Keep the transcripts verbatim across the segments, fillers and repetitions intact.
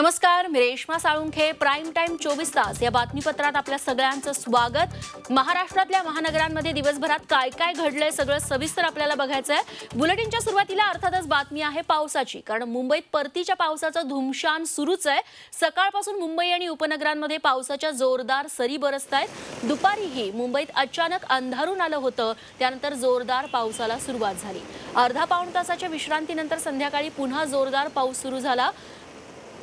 नमस्कार, मिरेश मासाळुंखे prime time चोवीस तास या बातमीपत्रात आपल्या सगळ्यांचं स्वागत। महाराष्ट्रातल्या महानगरांमध्ये दिवसभरात काय काय घडलंय सगळं सविस्तर आपल्याला बघायचं आहे। बुलेटिनच्या सुरुवातीला अर्थातच बातमी आहे पावसाची, कारण मुंबईत परतीच्या पावसाचं धुमशान सुरूच आहे। सकाळपासून मुंबई आणि उपनगरांमध्ये पावसाच्या जोरदार सरी बरसतायत। दुपारीही मुंबईत अचानक अंधारून आलं होतं, त्यानंतर जोरदार पावसाला सुरुवात झाली। अर्धा पाऊण तासाच्या विश्रांतीनंतर संध्याकाळी पुन्हा जोरदार पाऊस सुरू झाला।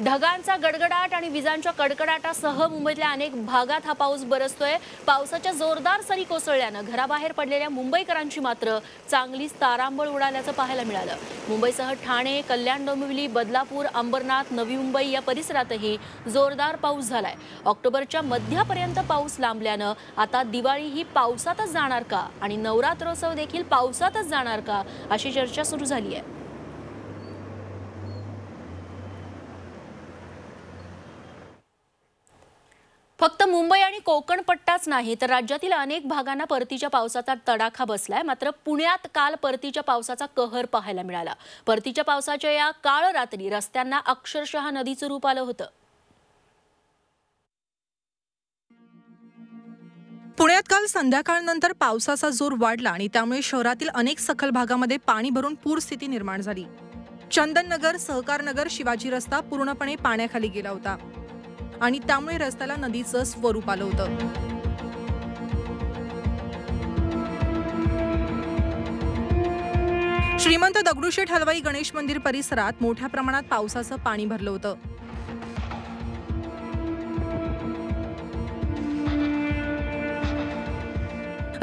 ढगांचा गडगडाट आणि विजांच्या कडकडाटासह मुंबईतल्या अनेक भागात हा पाऊस बरसतोय। पावसाच्या जोरदार सरी कोसळल्यानं घराबाहेर पडलेल्या मुंबईकरांची मात्र चांगलीच तारांबळ उडाल्याचं पाहायला मिळालं। मुंबईसह ठाणे, कल्याण, डोंबिवली, बदलापूर, अंबरनाथ, नवी मुंबई या परिसरातही जोरदार पाऊस झालाय। ऑक्टोबरच्या मध्यापर्यंत पाऊस लांबल्यानं आता दिवाळी ही पावसातच जाणार का आणि नवरात्रोत्सव देखील पावसातच जाणार का अशी चर्चा सुरू झाली आहे। फक्त मुंबई आणि कोकण पट्टाच नाही तर राज्यातील अनेक भागांना परतीच्या पावसाचा तडाखा बसलाय। मात्र पुण्यात काल परतीच्या पावसाचा कहर पाहायला मिळाला। परतीच्या पावसाच्या या काळ रात्री रस्त्यांना अक्षरशः नदीचं रूप आलं होतं। पुण्यात काल संध्याकाळनंतर पावसाचा जोर वाढला आणि त्यामुळे शहरातील अनेक सखल भागामध्ये पाणी भरून पूरस्थिती निर्माण झाली। चंदननगर, सहकारनगर, शिवाजी रस्ता पूर्णपणे पाण्याखाली गेला होता आणि त्यामुळे रस्त्याला नदीचं स्वरूप आलं होतं। श्रीमंत दगडूशेठ हलवाई गणेश मंदिर परिसरात मोठ्या प्रमाणात पावसाचं पाणी भरलं होतं।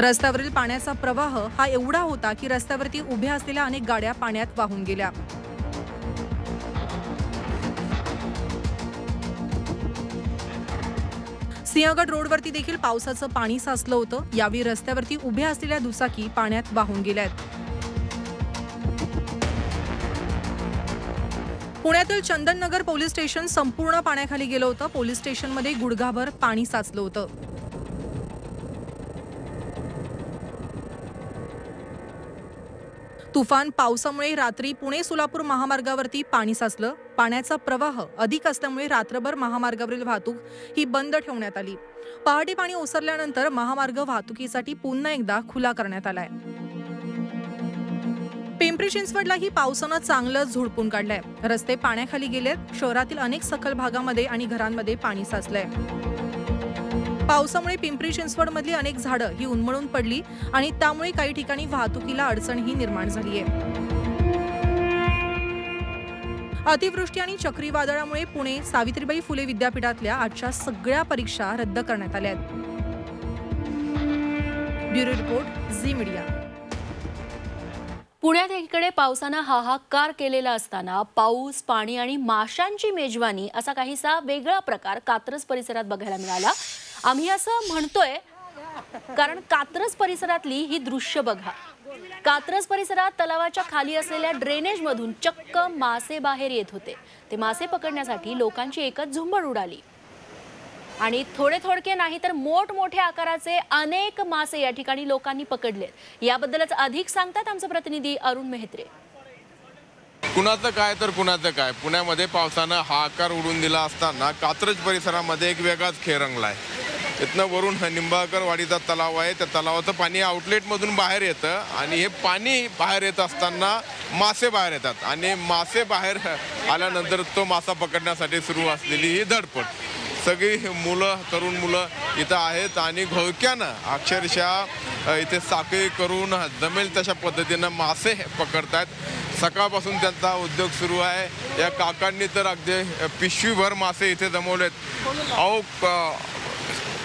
रस्त्यावरील पाण्याचा प्रवाह हा एवढा होता की रस्त्यावरती उभ्या असलेल्या अनेक गाड्या पाण्यात वाहून गेल्या। सिंहगड रोडवरती देखील पावसाचं पाणी साचलं होतं। यावेळी रस्त्यावरती उभ्या असलेल्या दुचाकी पाण्यात वाहून गेल्यात। पुण्यातील चंदननगर पोलीस स्टेशन संपूर्ण पाण्याखाली गेलं होतं। पोलीस स्टेशनमध्ये गुडघाभर पाणी साचलं होतं। तुफान पावसामुळे रात्री पुणे सोलापूर महामार्गावरती पाणी साचलं। पाण्याचा प्रवाह अधिक असल्यामुळे रात्रभर महामार्गावरील वाहतूक ही बंद ठेवण्यात आली। पहाटे पाणी ओसरल्यानंतर महामार्ग वाहतुकीसाठी पुन्हा एकदा खुला करण्यात आलाय। पिंपरी चिंचवडलाही पावसानं चांगलं झोडपून काढलंय। रस्ते पाण्याखाली गेलेत। शहरातील अनेक सखल भागामध्ये आणि घरांमध्ये पाणी साचलंय। पावसामुळे पिंपरी चिंचवडमधली अनेक झाडं ही उन्मळून पडली आणि त्यामुळे काही ठिकाणी वाहतुकीला अडचणही निर्माण झाली आहे। अतिवृष्टी आणि चक्रीवादळामुळे पुणे सावित्रीबाई फुले विद्यापीठातल्या आजच्या सगळ्या परीक्षा रद्द करण्यात आल्या आहेत। ब्युरो रिपोर्ट, झी मीडिया। पुण्यात एकीकडे पावसानं हाहाकार केलेला असताना पाऊस, पाणी आणि माशांची मेजवानी असा काहीसा वेगळा प्रकार कात्रज परिसरात बघायला मिळाला। आम्ही असं म्हणतोय कारण कात्रज परिसरातली ही दृश्य बघा। कात्रज परिसरात तलावाच्या खाली असलेल्या ड्रेनेजमधून चक्क मासे बाहेर येत होते। ते मासे पकडण्यासाठी लोकांची एकच झुंबड उडाली आणि थोडे थोडके नाही तर मोठमोठ्या आकाराचे अनेक मासे या ठिकाणी लोकांनी पकडलेत। याबद्दलच अधिक सांगतात आमचे प्रतिनिधी अरुण मेहत्रे। कुणाचं काय तर कुणाचं काय, पुण्यामध्ये पावसानं हाहाकार उडून दिला असताना कात्रज परिसरामध्ये एक वेगळाच खेळ रंगलाय। इथनं वरून निंबाळकरवाडीचा तलाव आहे, त्या तलावाचं पाणी आउटलेटमधून बाहेर येतं आणि हे पाणी बाहेर येत असताना मासे बाहेर येतात आणि मासे बाहेर आल्यानंतर तो मासा पकडण्यासाठी सुरू असलेली ही धडपड। सगळी मुलं, तरुण मुलं इथं आहेत आणि घोळक्यानं अक्षरशः इथे साखळी करून जमेल तशा पद्धतीनं मासे पकडत आहेत। सकाळपासून त्यांचा उद्योग सुरू आहे। या काकांनी तर अगदी पिशवीभर मासे इथे जमवलेत। अहो,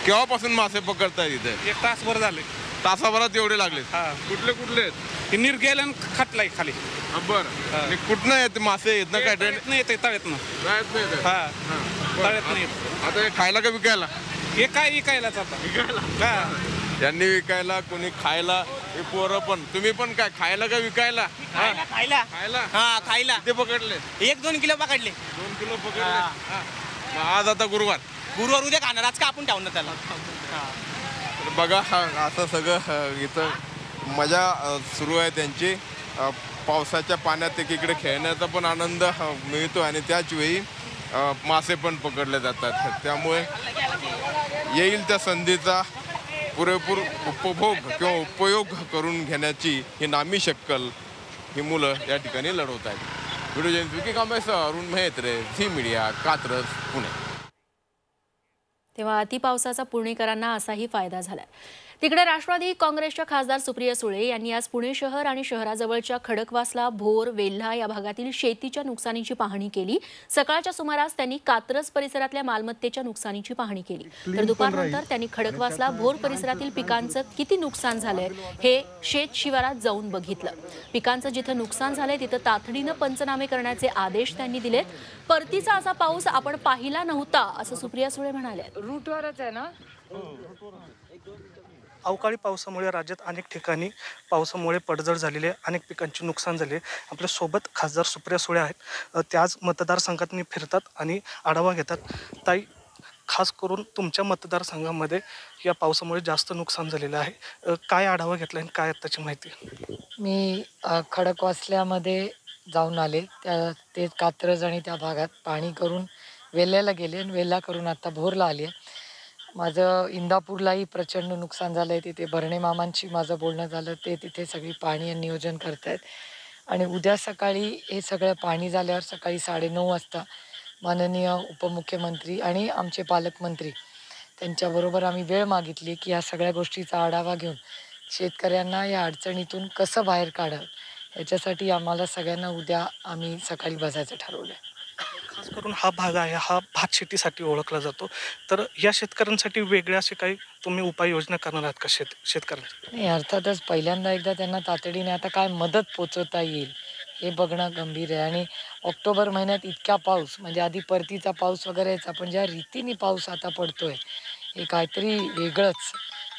केव्हापासून मासे पकडतायत इथे? एक तासभर झाले। तासाभरात एवढे लागले? कुठले कुठले आहेत? निरगेल आणि खटलाई खाली। बरं, कुठनं आहेत मासे? इथनं काय ट्रेन येते? तळ्यातनं येते? हां, तळ्यातनं येते। आता हे खायला का विकायला? हे काय विकायलाच आता, विकायला हां, यांनी विकायला, कोणी खायला। हे पोरं पण, तुम्ही पण काय खायला का विकायला? खायला खायला हा खायला ते पकडले। एक दोन किलो पकडले, दोन किलो पकडले। आज आता गुरुवार, गुरुवार उद्या खाणार, आज का आपण ठेवणार त्याला? बघा, असं सगळं इथं मजा सुरू आहे त्यांची। पावसाच्या पाण्यात एकीकडे खेळण्याचा पण आनंद मिळतो आणि त्याचवेळी मासे पण पकडले जातात, त्यामुळे येईल त्या संधीचा पुरेपूर उपभोग किंवा उपयोग करून घेण्याची ही नामी शक्कल ही मुलं या ठिकाणी लढवत आहेत। व्हिडिओ जर्नलिस्ट विकी कांबळे, अरुण महत्रे, झी मीडिया, कात्रज, पुणे। तेव्हा अतिपावसाचा पुणेकरांना असाही फायदा झाला। तिकडे राष्ट्रवादी काँग्रेसच्या खासदार सुप्रिया सुळे यांनी आज पुणे शहर आणि शहराजवळच्या खडकवासला, भोर, वेल्हा या भागातील शेतीच्या नुकसानीची पाहणी केली। सकाळच्या सुमारास त्यांनी कात्रज परिसरातल्या मालमत्तेच्या नुकसानीची पाहणी केली, तर दुपारनंतर त्यांनी खडकवासला, भोर परिसरातील पिकांचं किती नुकसान झाले हे शेत शिवारात जाऊन बघितलं। पिकांचं जिथे नुकसान झाले तिथे तातडीने पंचनामे करण्याचे आदेश त्यांनी दिलेत। परतीचा असा पाऊस आपण पाहिला नव्हता असं सुप्रिया सुळे म्हणाल्या। रूटवरच आहे ना, अवकाळी पावसामुळे राज्यात अनेक ठिकाणी पावसामुळे पडझड झालेले, अनेक पिकांचे नुकसान झाले। आपल्या सोबत खासदार सुप्रिया सुळे आहेत, त्याच मतदारसंघात फिरतात आणि आढावा घेतात। ताई, खास करून तुमच्या मतदारसंघामध्ये या पावसामुळे जास्त नुकसान झालेलं आहे, काय आढावा घेतला आणि काय आताची माहिती? मी खडकवासल्यामध्ये जाऊन आले, त्या ते कात्रज आणि त्या भागात पाणी करून वेल्ह्याला गेले आणि वेल्हा करून आता भोरला आले। माझं इंदापूरलाही प्रचंड नुकसान झालं आहे, तिथे भरणे मामांशी माझं बोलणं झालं, ते तिथे सगळी पाणी नियोजन करत आहेत आणि उद्या सकाळी हे सगळं पाणी झाल्यावर सकाळी साडेनऊ वाजता माननीय उपमुख्यमंत्री आणि आमचे पालकमंत्री त्यांच्याबरोबर आम्ही वेळ मागितली की या सगळ्या गोष्टीचा आढावा घेऊन शेतकऱ्यांना या अडचणीतून कसं बाहेर काढावं याच्यासाठी आम्हाला सगळ्यांना उद्या आम्ही सकाळी बसायचं ठरवलं आहे। खास करून हा भाग आहे हा भात शेतीसाठी ओळखला जातो, तर या शेतकऱ्यांसाठी वेगळे असे काही तुम्ही उपाययोजना करणार आहात का शेत शेतकऱ्यांसाठी? नाही, अर्थातच पहिल्यांदा एकदा त्यांना तातडीने आता काय मदत पोचवता येईल हे बघणं गंभीर आहे। आणि ऑक्टोबर महिन्यात इतका पाऊस म्हणजे आधी परतीचा पाऊस वगैरे यायचा, पण ज्या रीतीने पाऊस आता पडतोय हे काहीतरी वेगळंच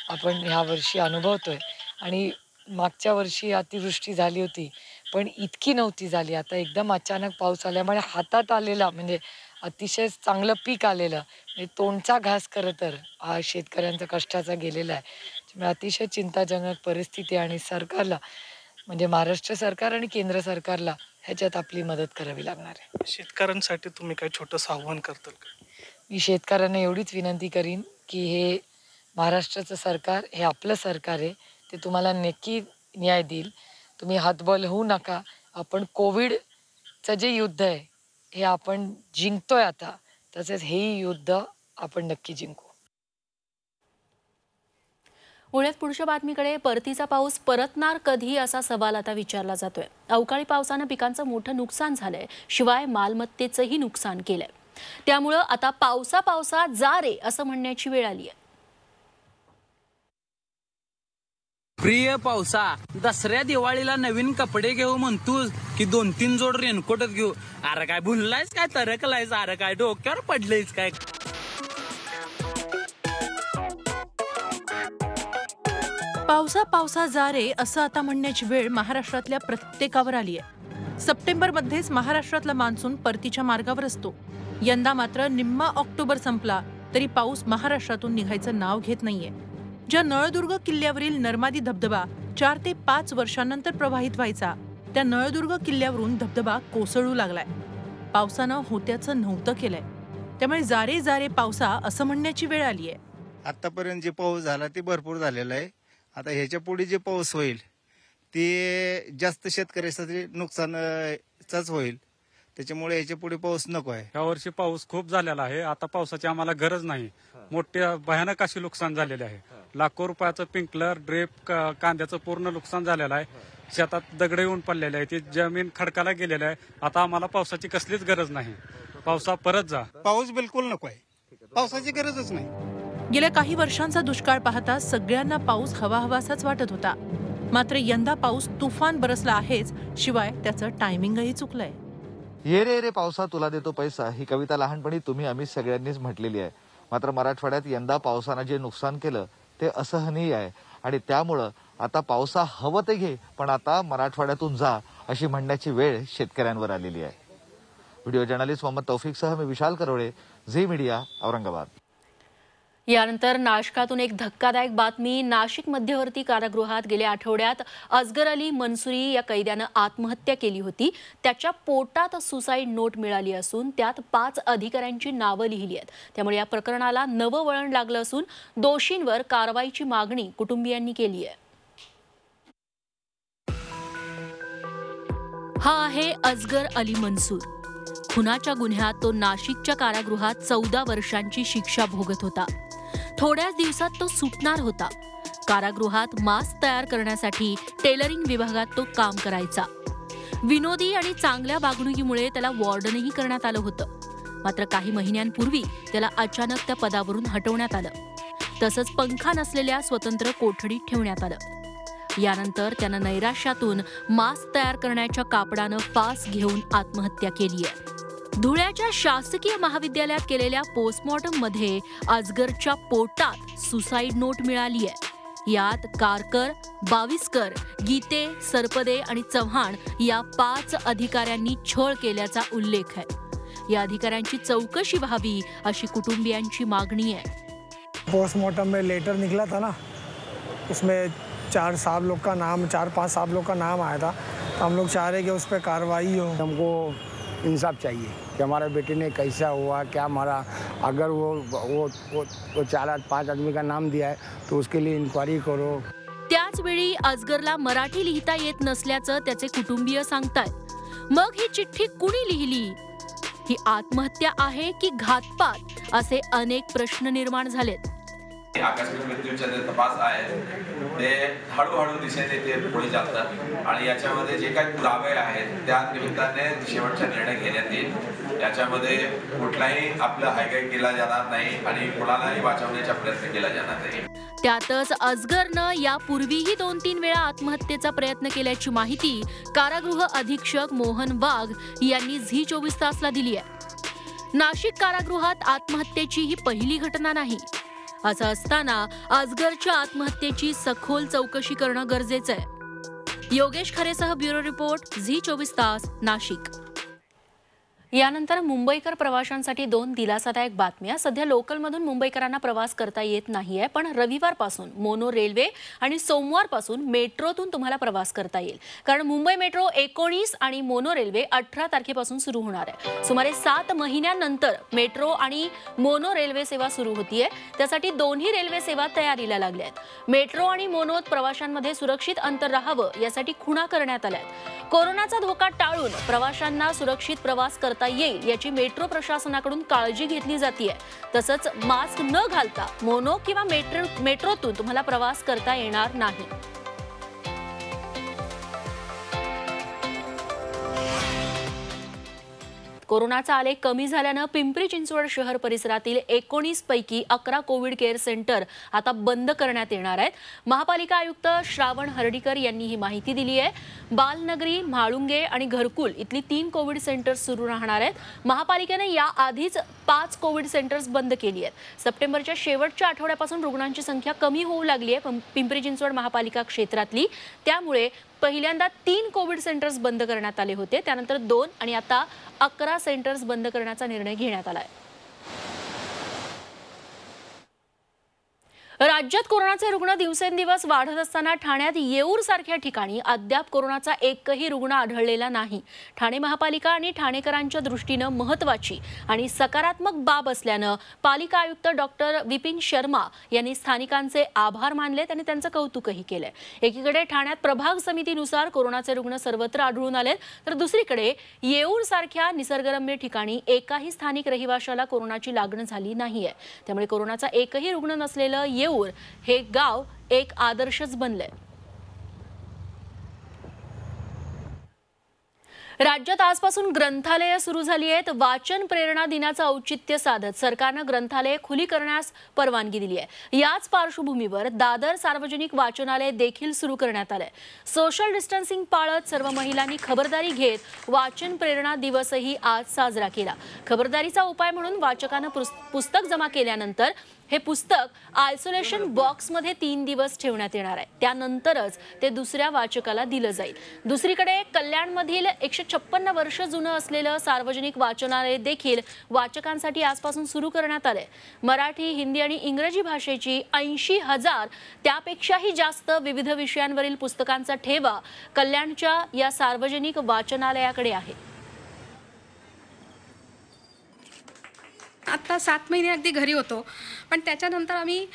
आपण ह्यावर्षी अनुभवतोय। आणि मागच्या वर्षी अतिवृष्टी झाली होती पण इतकी नव्हती झाली, आता एकदम अचानक पाऊस आल्यामुळे हातात आलेला म्हणजे अतिशय चांगलं पीक आलेलं म्हणजे तोंडचा घास खरं तर हा शेतकऱ्यांचा कष्टाचा गेलेला आहे, त्यामुळे अतिशय चिंताजनक परिस्थिती। आणि सरकारला म्हणजे महाराष्ट्र सरकार आणि केंद्र सरकारला ह्याच्यात आपली मदत करावी लागणार आहे। शेतकऱ्यांसाठी तुम्ही काय छोटंसं आव्हान करताल का? मी शेतकऱ्यांना एवढीच विनंती करीन की हे महाराष्ट्राचं सरकार हे आपलं सरकार आहे, ते तुम्हाला नक्की न्याय देईल, तुम्ही हातबल होऊ नका। आपण कोविडचं जे युद्ध आहे हे आपण जिंकतोय आता, तसेच हेही युद्ध आपण नक्की जिंकू। पुण्यात पुढच्या बातमीकडे परतीचा पाऊस परतणार कधी असा सवाल आता विचारला जातोय। अवकाळी पावसानं पिकांचं मोठं नुकसान झालंय, शिवाय मालमत्तेचंही नुकसान केलंय, त्यामुळे आता पावसा पावसा जा रे असं म्हणण्याची वेळ आली आहे। प्रिय पावसा, दसऱ्या दिवाळीला नवीन कपडे घेऊ म्हणतोस की दोन तीन जोड रेनकोटच घेऊ, अरे काय भुललायस काय, तरकलायस, अरे काय डोक्यावर पडलेस काय। पावसा पावसा जा रे असं आता म्हणण्याची वेळ महाराष्ट्रातल्या प्रत्येकावर आली आहे। सप्टेंबर मध्येच महाराष्ट्रातला मान्सून परतीच्या मार्गावर असतो, यंदा मात्र निम्मा ऑक्टोबर संपला तरी पाऊस महाराष्ट्रातून निघायचं नाव घेत नाहीये। ज्या नळदुर्ग किल्ल्यावरील नर्मदी धबधबा चार ते पाच वर्षांनंतर प्रवाहित व्हायचा त्या नळदुर्ग किल्ल्यावरून धबधबा कोसळू लागलाय, पावसानं होत्याचं नव्हतं केलंय, त्यामुळे जारे जारे पावसा असं म्हणण्याची वेळ आली आहे। आतापर्यंत जे पाऊस झाला ते भरपूर झालेला आहे, आता ह्याच्या पुढे जे पाऊस होईल ते जास्त शेतकऱ्यासाठी नुकसानच होईल, त्याच्यामुळे याच्या पुढे पाऊस नको आहे। या वर्षी पाऊस खूप झालेला आहे, आता पावसाची आम्हाला गरज नाही, मोठ्या भयानक अशी नुकसान झालेले आहे। लाखो रुपयाचं पिंकलर, ड्रेप, कांद्याचं पूर्ण नुकसान झालेलं आहे, शेतात दगडे येऊन पडलेले आहे, ती जमीन खडकाला गेलेली आहे, आता आम्हाला पावसाची कसलीच गरज नाही, पावसा परत जा। पाऊस बिलकुल नको आहे, पावसाची गरजच नाही। गेल्या काही वर्षांचा दुष्काळ पाहता सगळ्यांना पाऊस हवा हवासाच वाटत होता, मात्र यंदा पाऊस तुफान बरसला आहेच, शिवाय त्याचं टायमिंगही चुकलंय। ये रे रे पावसा तुला देतो पैसा ही कविता लहानपणी तुम्ही आम्ही सगळ्यांनीच म्हटलेली आहे, मात्र मराठवाड्यात यंदा पावसानं जे नुकसान केलं ते असहनीय आहे आणि त्यामुळं आता पावसा हवं ते घे पण आता मराठवाड्यातून जा अशी म्हणण्याची वेळ शेतकऱ्यांवर आलेली आहे। व्हिडिओ जर्नलिस्ट मोहम्मद तौफिकसह मी विशाल करोडे, झी मीडिया, औरंगाबाद। यानंतर नाशकातून एक धक्कादायक बातमी। नाशिक मध्यवर्ती कारागृहात गेल्या आठवड्यात अजगर अली मनसुरी या कैद्याने आत्महत्या केली होती। त्याच्या पोटात सुसाइड नोट मिळाली असून त्यात पाच अधिकाऱ्यांची नावे लिहिली आहेत। त्यामुळे या प्रकरणाला नवे वळण लागले असून दोषींवर कारवाईची मागणी कुटुंबियांनी केली आहे। हा आहे अजगर अली मनसूर। खुनाच्या गुन्ह्यात तो नाशिकच्या कारागृहात चौदा वर्षांची शिक्षा भोगत होता। थोड्याच दिवसात तो सुटणार होता। कारागृहात मास्क तयार करण्यासाठी टेलरिंग विभागात तो काम करायचा। विनोदी आणि चांगल्या वागणुकीमुळे त्याला वॉर्डनही करण्यात आलं होतं। मात्र काही महिन्यांपूर्वी त्याला अचानक त्या पदावरून हटवण्यात आलं। तसंच पंखा नसलेल्या स्वतंत्र कोठडीत ठेवण्यात आलं। यानंतर त्याने नैराश्यातून मास्क तयार करण्याच्या कापडाने फास घेऊन आत्महत्या केली आहे। धुळ्याच्या शासकीय महाविद्यालयात केलेल्या पोस्टमॉर्टम मध्ये अजगरच्या पोटात सुसाइड नोट मिळाली आहे। यात कारकर, बावीसकर, गीते, सरपदे आणि चव्हाण या पाच अधिकाऱ्यांनी छळ केल्याचा उल्लेख आहे। या अधिकाऱ्यांची चौकशी व्हावी अशी कुटुंबियांची मागणी आहे। पोस्टमॉर्टम में लेटर निकला था ना, उसमें चार साहब लोग का नाम, चार पांच साहब लोग का नाम आया था। हम लोग चाह रहे कि उस पर कार्रवाई हो। हमको इंसाफ चाहिए कि हमारे बेटे ने कैसा हुआ क्या मारा। अगर वो वो वो, वो चार पांच आदमी का नाम दिया है तो उसके लिए इंक्वायरी करो। त्याच वेळी अजगरला मराठी लिहिता येत नसल्याचं त्याचे कुटुंबीय सांगतात। मग ही चिठ्ठी कुणी लिहिली, ही आत्महत्या आहे की घातपात, असे अनेक प्रश्न निर्माण झालेत। आकस्मिक मृत्यूचे जे तपास आहेत ते हळूहळू दिशेने ते पुढे जातात आणि याच्यामध्ये जे काही पुरावे आहेत त्या निमित्ताने शेवटचा निर्णय घेण्यात येईल। याच्यामध्ये कुठलाही आपला हायगाय केला जाणार नाही आणि कोणालाही वाचवण्याचा प्रयत्न केला जाणार नाही। त्यातच अजगरनं यापूर्वीही दोन तीन वेळा आत्महत्येचा प्रयत्न केल्याची माहिती कारागृह अधीक्षक मोहन वाघ यांनी झी चोवीस तासला दिली आहे। नाशिक कारागृहात आत्महत्येची ही पहिली घटना नाही। असं असताना अजगरच्या आत्महत्येची सखोल चौकशी करणं गरजेचं आहे। योगेश खरे सह ब्युरो रिपोर्ट, झी चोवीस तास, नाशिक। यानंतर मुंबईकर प्रवाशांसाठी दोन दिलासादायक बातम्या। सध्या लोकलमधून मुंबईकरांना प्रवास करता येत नाहीये, पण रविवारपासून मोनो रेल्वे आणि सोमवारपासून मेट्रोतून तुम्हाला प्रवास करता येईल। कारण मुंबई मेट्रो एकोणीस आणि मोनो रेल्वे अठरा तारखेपासून सुरू होणार आहे। सुमारे सात महिन्यांनंतर मेट्रो आणि मोनो रेल्वे सेवा सुरू होतीये। त्यासाठी दोन्ही रेल्वे सेवा तयारीला लागल्या आहेत। मेट्रो आणि मोनोत प्रवाशांमध्ये सुरक्षित अंतर राहावं यासाठी खुणा करण्यात आल्या आहेत। कोरोनाचा धोका टाळून प्रवाशांना सुरक्षित प्रवास करता याची मेट्रो प्रशासनाकडून काळजी घेतली जातीय। तसंच मास्क न घालता मोनो किंवा मेट्रो मेट्रोतून तुम्हाला प्रवास करता येणार नाही। कोरोनाचा आलेख कमी झाल्यानं पिंपरी चिंचवड शहर परिसरातील एकोणीस पैकी अकरा कोविड केअर सेंटर आता बंद करण्यात येणार आहेत। महापालिका आयुक्त श्रावण हर्डीकर यांनी ही माहिती दिली आहे। बालनगरी, म्हाळुंगे आणि घरकुल इथली तीन कोविड सेंटर्स सुरू राहणार आहेत। महापालिकेने याआधीच पाच कोविड सेंटर्स बंद केली आहेत। सप्टेंबरच्या शेवटच्या आठवड्यापासून रुग्णांची संख्या कमी होऊ लागली आहे पिंपरी चिंचवड महापालिका क्षेत्रातली। त्यामुळे पहिल्यांदा तीन कोविड सेंटर्स बंद करण्यात आले होते, त्यानंतर दोन आणि आता अकरा सेंटर्स बंद करण्याचा निर्णय घेण्यात आला आहे। राज्यात कोरोनाचे रुग्ण दिवसेंदिवस वाढत असताना ठाण्यात येऊर सारख्या ठिकाणी अद्याप कोरोनाचा एकही रुग्ण आढळलेला नाही। ठाणे महापालिका आणि ठाणेकरांच्या दृष्टीने महत्त्वाची आणि सकारात्मक बाब असल्यानं पालिका आयुक्त डॉक्टर विपिन शर्मा यांनी स्थानिकांचे आभार मानलेत आणि त्यांचं कौतुकही केलंय। एकीकडे ठाण्यात प्रभाग समितीनुसार कोरोनाचे रुग्ण सर्वत्र आढळून आलेत, तर दुसरीकडे येऊर सारख्या निसर्गरम्य ठिकाणी एकाही स्थानिक रहिवाशाला कोरोनाची लागण झाली नाहीये। त्यामुळे कोरोनाचा एकही रुग्ण नसलेलं येऊर हे गाव एक आदर्शच बनले। राज्यात आजपासून ग्रंथालये सुरू झाली आहेत। वाचन प्रेरणा दिनाचं औचित्य साधत सरकारनं ग्रंथालये खुली करण्यास परवानगी दिली आहे। याच पार्श्वभूमीवर दादर सार्वजनिक वाचनालय देखील सुरू करण्यात आले। सोशल डिस्टन्सिंग पाळत सर्व महिलांनी खबरदारी घेत वाचन प्रेरणा दिवसही आज साजरा केला। खबरदारीचा उपाय म्हणून वाचकांना पुस्तक जमा केल्यानंतर हे पुस्तक आयसोलेशन बॉक्स मध्ये तीन दिवस ठेवण्यात येणार आहे, त्यानंतरच ते दुसऱ्या वाचकाला दिलं जाईल। दुसरीकडे कल्याणमधील एकशे छप्पन वर्ष जुनं असलेलं सार्वजनिक वाचनालय देखील वाचकांसाठी आजपासून सुरू करण्यात आले। मराठी, हिंदी आणि इंग्रजी भाषेची ऐंशी हजार त्यापेक्षाही जास्त विविध विषयांवरील पुस्तकांचा ठेवा कल्याणच्या या सार्वजनिक वाचनालयाकडे आहे। आता सात महिने अगदी घरी होतो, पण त्याच्यानंतर आम्ही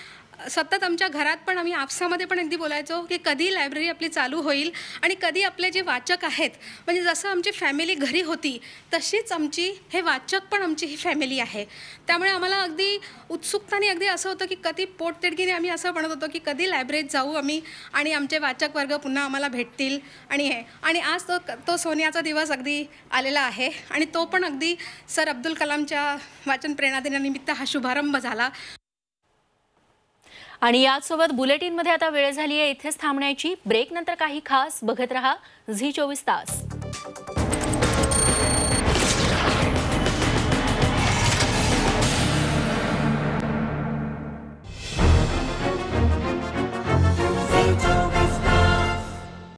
सतत आमच्या घरात पण आम्ही आपसामध्ये पण अगदी बोलायचो की कधी लायब्ररी आपली चालू होईल आणि कधी आपले जे वाचक आहेत, म्हणजे जसं आमची फॅमिली घरी होती तशीच आमची हे वाचक पण आमची ही फॅमिली आहे। त्यामुळे आम्हाला अगदी उत्सुकताने अगदी असं होतं की कधी पोटतिडकीने आम्ही असं म्हणत होतो की कधी लायब्ररीत जाऊ आम्ही आणि आमचे वाचक वर्ग पुन्हा आम्हाला भेटतील आणि हे आणि आज तो तो सोन्याचा दिवस अगदी आलेला आहे आणि तो पण अगदी सर अब्दुल कलामच्या वाचन प्रेरणादिनानिमित्त हा शुभारंभ झाला। आणि यासोबत बुलेटिन मध्ये आता वेळ झाली आहे इथेच थांबण्याची। ब्रेक नंतर काही खास बघत रहा झी चोवीस तास।